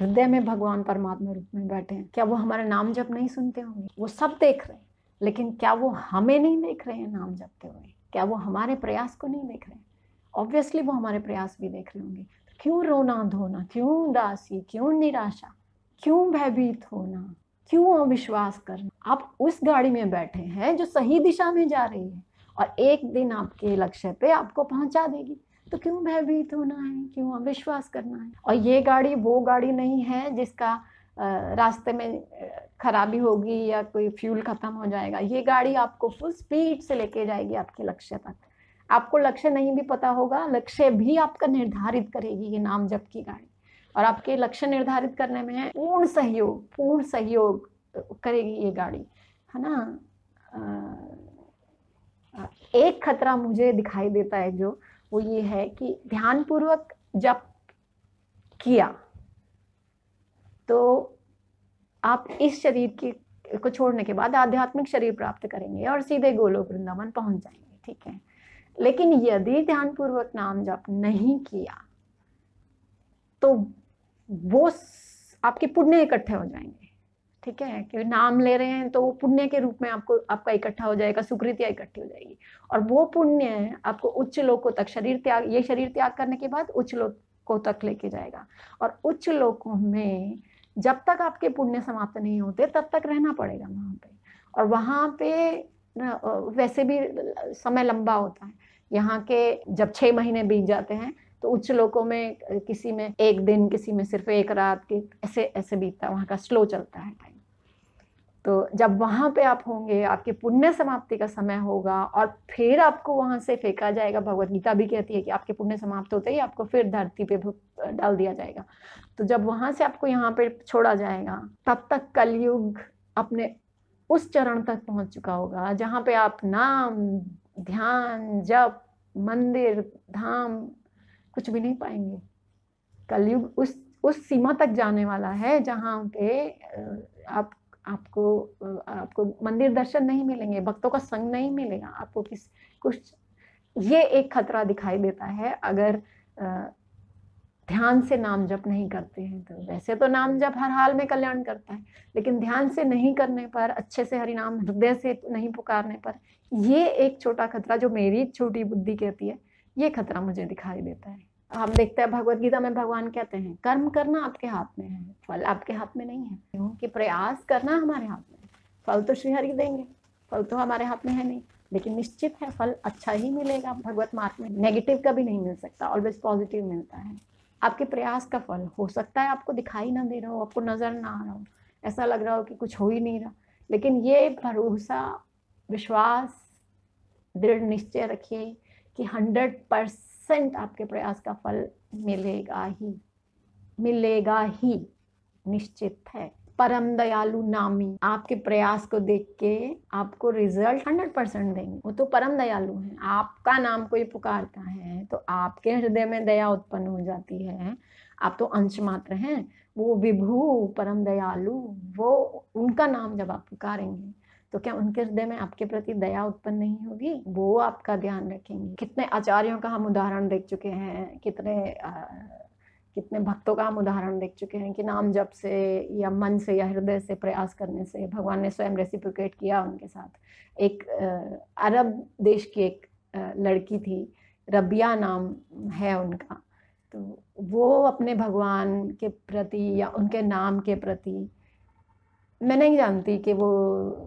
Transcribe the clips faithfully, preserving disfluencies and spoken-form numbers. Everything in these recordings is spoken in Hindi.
हृदय में भगवान परमात्मा रूप में बैठे हैं। क्या वो हमारा नाम जप नहीं सुनते होंगे? वो सब देख रहे हैं, लेकिन क्या वो हमें नहीं देख रहे हैं नाम जपते हुए? क्या वो हमारे प्रयास को नहीं देख रहे हैं? ऑब्वियसली वो हमारे प्रयास भी देख रहे होंगे। क्यों रोना धोना, क्यों उदासी, क्यों निराशा, क्यों भयभीत होना, क्यों अविश्वास करना? आप उस गाड़ी में बैठे हैं जो सही दिशा में जा रही है और एक दिन आपके लक्ष्य पे आपको पहुंचा देगी, तो क्यों भयभीत होना है, क्यों अविश्वास करना है? और ये गाड़ी वो गाड़ी नहीं है जिसका रास्ते में खराबी होगी या कोई फ्यूल खत्म हो जाएगा। ये गाड़ी आपको फुल स्पीड से लेके जाएगी आपके लक्ष्य तक। आपको लक्ष्य नहीं भी पता होगा, लक्ष्य भी आपका निर्धारित करेगी ये नाम जप की गाड़ी, और आपके लक्ष्य निर्धारित करने में पूर्ण सहयोग पूर्ण सहयोग करेगी ये गाड़ी, है ना। एक खतरा मुझे दिखाई देता है जो, वो ये है कि ध्यानपूर्वक जप किया तो आप इस शरीर की को छोड़ने के बाद आध्यात्मिक शरीर प्राप्त करेंगे और सीधे गोलोक वृंदावन पहुंच जाएंगे, ठीक है। लेकिन यदि ध्यानपूर्वक नाम जप नहीं किया तो वो आपके पुण्य इकट्ठे हो जाएंगे, ठीक है, कि नाम ले रहे हैं तो वो पुण्य के रूप में आपको आपका इकट्ठा हो जाएगा, सुकृतियाँ इकट्ठी हो जाएगी, और वो पुण्य आपको उच्च लोकों तक, शरीर त्याग, ये शरीर त्याग करने के बाद उच्च लोकों तक लेके जाएगा। और उच्च लोकों में जब तक आपके पुण्य समाप्त नहीं होते तब तक रहना पड़ेगा वहाँ पे, और वहाँ पे वैसे भी समय लंबा होता है। यहाँ के जब छः महीने बीत जाते हैं तो उच्च लोकों में किसी में एक दिन, किसी में सिर्फ एक रात के, ऐसे ऐसे बीतता है, वहाँ का स्लो चलता है टाइम। तो जब वहाँ पे आप होंगे, आपके पुण्य समाप्ति का समय होगा और फिर आपको वहाँ से फेंका जाएगा। भगवत गीता भी कहती है कि आपके पुण्य समाप्त होते ही आपको फिर धरती पे डाल दिया जाएगा। तो जब वहाँ से आपको यहाँ पे छोड़ा जाएगा तब तक कलयुग अपने उस चरण तक पहुँच चुका होगा जहाँ पे आप नाम, ध्यान, जप, मंदिर, धाम कुछ भी नहीं पाएंगे। कलयुग उस उस सीमा तक जाने वाला है जहाँ पे आप आपको आपको मंदिर दर्शन नहीं मिलेंगे, भक्तों का संग नहीं मिलेगा आपको, किस कुछ। ये एक खतरा दिखाई देता है अगर ध्यान से नाम जप नहीं करते हैं तो। वैसे तो नाम जप हर हाल में कल्याण करता है, लेकिन ध्यान से नहीं करने पर, अच्छे से हरि नाम हृदय से नहीं पुकारने पर, ये एक छोटा खतरा, जो मेरी छोटी बुद्धि कहती है, ये खतरा मुझे दिखाई देता है। हम देखते हैं भगवत गीता में भगवान कहते हैं कर्म करना आपके हाथ में है, फल आपके हाथ में नहीं है, क्योंकि प्रयास करना हमारे हाथ में है। फल तो श्री हरि देंगे, फल तो हमारे हाथ में है नहीं, लेकिन निश्चित है फल अच्छा ही मिलेगा। भगवत मार्ग में नेगेटिव कभी नहीं मिल सकता, ऑलवेज पॉजिटिव मिलता है। आपके प्रयास का फल हो सकता है आपको दिखाई ना दे रहा हो, आपको नजर ना आ रहा हो, ऐसा लग रहा हो कि कुछ हो ही नहीं रहा, लेकिन ये भरोसा, विश्वास, दृढ़ निश्चय रखिए कि सौ परसेंट आपके प्रयास का फल मिलेगा ही मिलेगा ही निश्चित है। परम दयालु नामी आपके प्रयास को देख के आपको रिजल्ट सौ परसेंट देंगे। वो तो परम दयालु हैं। आपका नाम कोई पुकारता है तो आपके हृदय में दया उत्पन्न हो जाती है। आप तो अंश मात्र हैं, वो विभू परम दयालु, वो उनका नाम जब आप पुकारेंगे तो क्या उनके हृदय में आपके प्रति दया उत्पन्न नहीं होगी? वो आपका ध्यान रखेंगे। कितने आचार्यों का हम उदाहरण देख चुके हैं, कितने आ, कितने भक्तों का हम उदाहरण देख चुके हैं कि नाम जप से या मन से या हृदय से प्रयास करने से भगवान ने स्वयं रेसिप्रोकेट किया उनके साथ। एक आ, अरब देश की एक आ, लड़की थी, रबिया नाम है उनका, तो वो अपने भगवान के प्रति या उनके नाम के प्रति, मैं नहीं जानती कि वो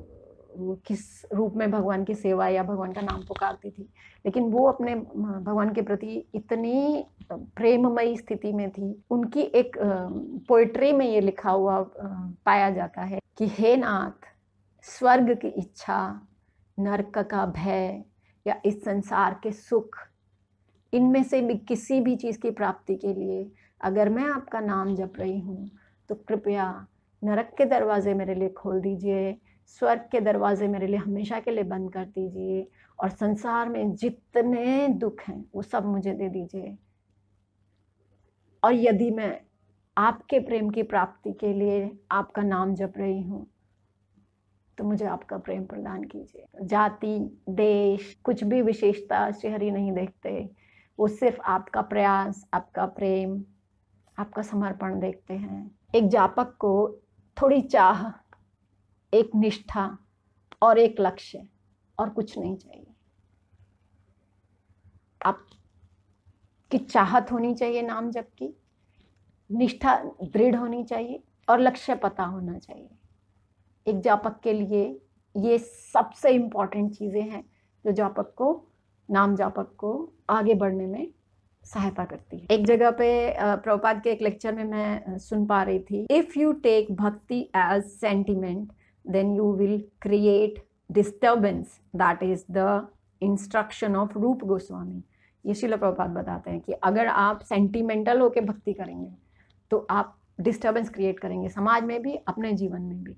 किस रूप में भगवान की सेवा या भगवान का नाम पुकारती थी, लेकिन वो अपने भगवान के प्रति इतनी प्रेममयी स्थिति में थी। उनकी एक पोइट्री में ये लिखा हुआ पाया जाता है कि हे नाथ, स्वर्ग की इच्छा, नरक का भय या इस संसार के सुख, इनमें से भी किसी भी चीज़ की प्राप्ति के लिए अगर मैं आपका नाम जप रही हूँ तो कृपया नरक के दरवाजे मेरे लिए खोल दीजिए, स्वर्ग के दरवाजे मेरे लिए हमेशा के लिए बंद कर दीजिए, और संसार में जितने दुख हैं वो सब मुझे दे दीजिए। और यदि मैं आपके प्रेम की प्राप्ति के लिए आपका नाम जप रही हूँ तो मुझे आपका प्रेम प्रदान कीजिए। जाति, देश, कुछ भी विशेषता श्रीहरि नहीं देखते, वो सिर्फ आपका प्रयास, आपका प्रेम, आपका समर्पण देखते हैं। एक जापक को थोड़ी चाह, एक निष्ठा और एक लक्ष्य, और कुछ नहीं चाहिए। आप की चाहत होनी चाहिए नाम जप की, निष्ठा दृढ़ होनी चाहिए और लक्ष्य पता होना चाहिए। एक जापक के लिए ये सबसे इम्पॉर्टेंट चीज़ें हैं जो जापक को, नाम जापक को आगे बढ़ने में सहायता करती है। एक जगह पे प्रभुपाद के एक लेक्चर में मैं सुन पा रही थी, if you take bhakti as sentiment then you will create disturbance, that is the instruction of रूप गोस्वामी। ये श्रील प्रभुपाद बताते हैं कि अगर आप सेंटिमेंटल होकर भक्ति करेंगे तो आप डिस्टर्बेंस क्रिएट करेंगे, समाज में भी अपने जीवन में भी।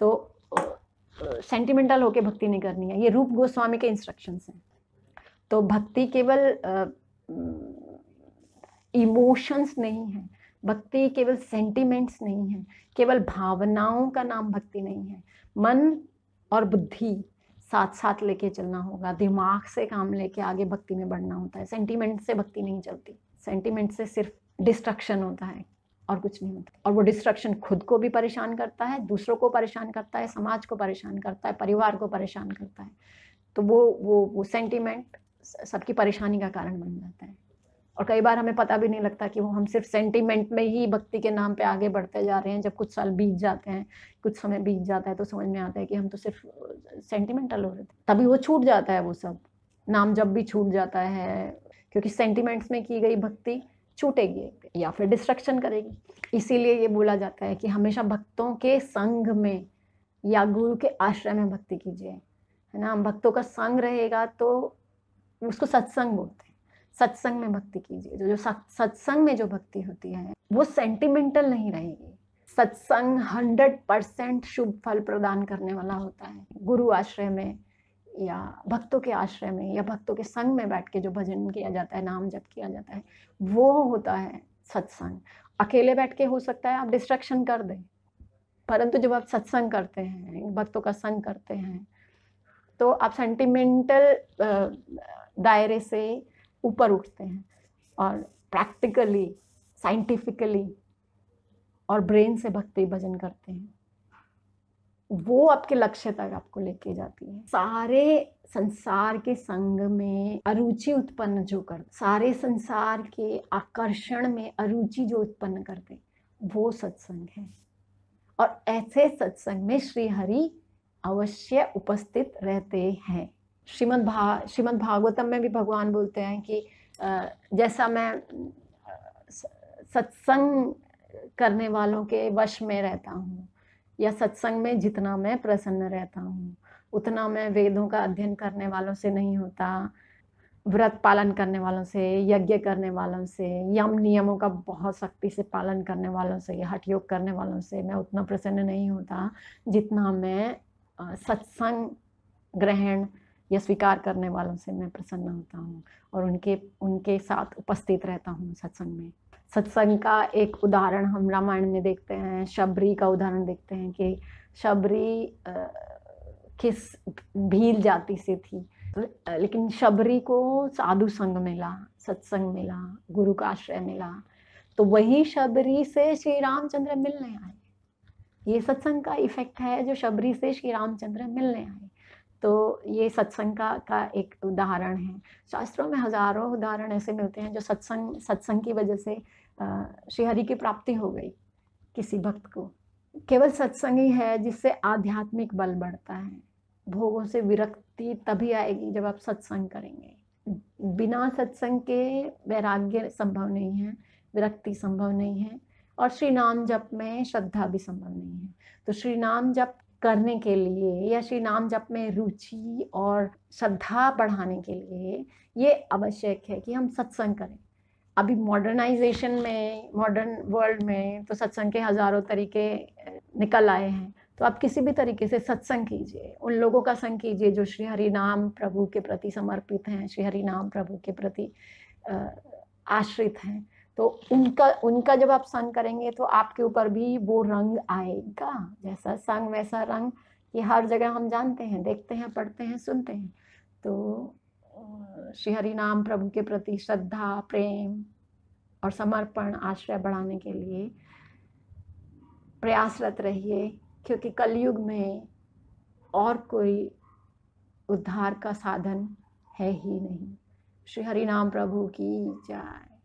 तो सेंटिमेंटल होकर भक्ति नहीं करनी है, ये रूप गोस्वामी के इंस्ट्रक्शंस हैं। तो भक्ति केवल इमोशंस नहीं है, भक्ति केवल सेंटिमेंट्स नहीं है, केवल भावनाओं का नाम भक्ति नहीं है। मन और बुद्धि साथ साथ लेके चलना होगा, दिमाग से काम लेके आगे भक्ति में बढ़ना होता है। सेंटिमेंट से भक्ति नहीं चलती, सेंटिमेंट से सिर्फ डिस्ट्रक्शन होता है और कुछ नहीं होता। और वो डिस्ट्रक्शन खुद को भी परेशान करता है, दूसरों को परेशान करता है, समाज को परेशान करता है, परिवार को परेशान करता है। तो वो वो वो सेंटिमेंट सबकी परेशानी का कारण बन जाता है। और कई बार हमें पता भी नहीं लगता कि वो हम सिर्फ सेंटिमेंट में ही भक्ति के नाम पे आगे बढ़ते जा रहे हैं। जब कुछ साल बीत जाते हैं, कुछ समय बीत जाता है, तो समझ में आता है कि हम तो सिर्फ सेंटिमेंटल हो रहे थे। तभी वो छूट जाता है, वो सब नाम जब भी छूट जाता है, क्योंकि सेंटिमेंट्स में की गई भक्ति छूटेगी या फिर डिस्ट्रक्शन करेगी। इसीलिए ये बोला जाता है कि हमेशा भक्तों के संग में या गुरु के आश्रय में भक्ति कीजिए, है ना। भक्तों का संग रहेगा तो उसको सत्संग बोलते हैं। सत्संग में भक्ति कीजिए। जो जो सत्संग में जो भक्ति होती है वो सेंटिमेंटल नहीं रहेगी। सत्संग हंड्रेड परसेंट शुभ फल प्रदान करने वाला होता है। गुरु आश्रय में या भक्तों के आश्रय में या भक्तों के संग में बैठ के जो भजन किया जाता है, नाम जप किया जाता है, वो होता है सत्संग। अकेले बैठ के हो सकता है आप डिस्ट्रक्शन कर दें, परंतु जब आप सत्संग करते हैं, भक्तों का संग करते हैं, तो आप सेंटिमेंटल दायरे से ऊपर उठते हैं और प्रैक्टिकली, साइंटिफिकली और ब्रेन से भक्ति भजन करते हैं। वो आपके लक्ष्य तक आपको लेके जाती है। सारे संसार के संग में अरुचि उत्पन्न जो कर, सारे संसार के आकर्षण में अरुचि जो उत्पन्न करते, वो सत्संग है। और ऐसे सत्संग में श्री हरि अवश्य उपस्थित रहते हैं। श्रीमद् भा श्रीमद् भागवतम में भी भगवान बोलते हैं कि जैसा मैं सत्संग करने वालों के वश में रहता हूँ, या सत्संग में जितना मैं प्रसन्न रहता हूँ, उतना मैं वेदों का अध्ययन करने वालों से नहीं होता, व्रत पालन करने वालों से, यज्ञ करने वालों से, यम नियमों का बहुत सख्ती से पालन करने वालों से, हठ योग करने वालों से मैं उतना प्रसन्न नहीं होता जितना मैं सत्संग ग्रहण या स्वीकार करने वालों से मैं प्रसन्न होता हूँ और उनके उनके साथ उपस्थित रहता हूँ सत्संग में। सत्संग का एक उदाहरण हम रामायण में देखते हैं, शबरी का उदाहरण देखते हैं कि शबरी किस भील जाति से थी, लेकिन शबरी को साधु संग मिला, सत्संग मिला, गुरु का आश्रय मिला। तो वही शबरी से श्री रामचंद्र मिलने आए। ये सत्संग का इफेक्ट है, जो शबरी से श्री रामचंद्र मिलने आए। तो ये सत्संग का का एक उदाहरण है। शास्त्रों में हजारों उदाहरण ऐसे मिलते हैं जो सत्संग सत्संग की वजह से श्रीहरि की प्राप्ति हो गई किसी भक्त को। केवल सत्संग ही है जिससे आध्यात्मिक बल बढ़ता है। भोगों से विरक्ति तभी आएगी जब आप सत्संग करेंगे। बिना सत्संग के वैराग्य संभव नहीं है, विरक्ति संभव नहीं है, और श्री नाम जप में श्रद्धा भी संभव नहीं है। तो श्री नाम जप करने के लिए या श्री नाम जप में रुचि और श्रद्धा बढ़ाने के लिए ये आवश्यक है कि हम सत्संग करें। अभी मॉडर्नाइजेशन में, मॉडर्न वर्ल्ड में तो सत्संग के हज़ारों तरीके निकल आए हैं। तो आप किसी भी तरीके से सत्संग कीजिए, उन लोगों का संग कीजिए जो श्री हरि नाम प्रभु के प्रति समर्पित हैं, श्री हरि नाम प्रभु के प्रति आश्रित हैं। तो उनका उनका जब आप संग करेंगे तो आपके ऊपर भी वो रंग आएगा, जैसा संग वैसा रंग। ये हर जगह हम जानते हैं, देखते हैं, पढ़ते हैं, सुनते हैं। तो श्री हरि नाम प्रभु के प्रति श्रद्धा, प्रेम और समर्पण, आश्रय बढ़ाने के लिए प्रयासरत रहिए, क्योंकि कलयुग में और कोई उद्धार का साधन है ही नहीं। श्री हरि नाम प्रभु की जय।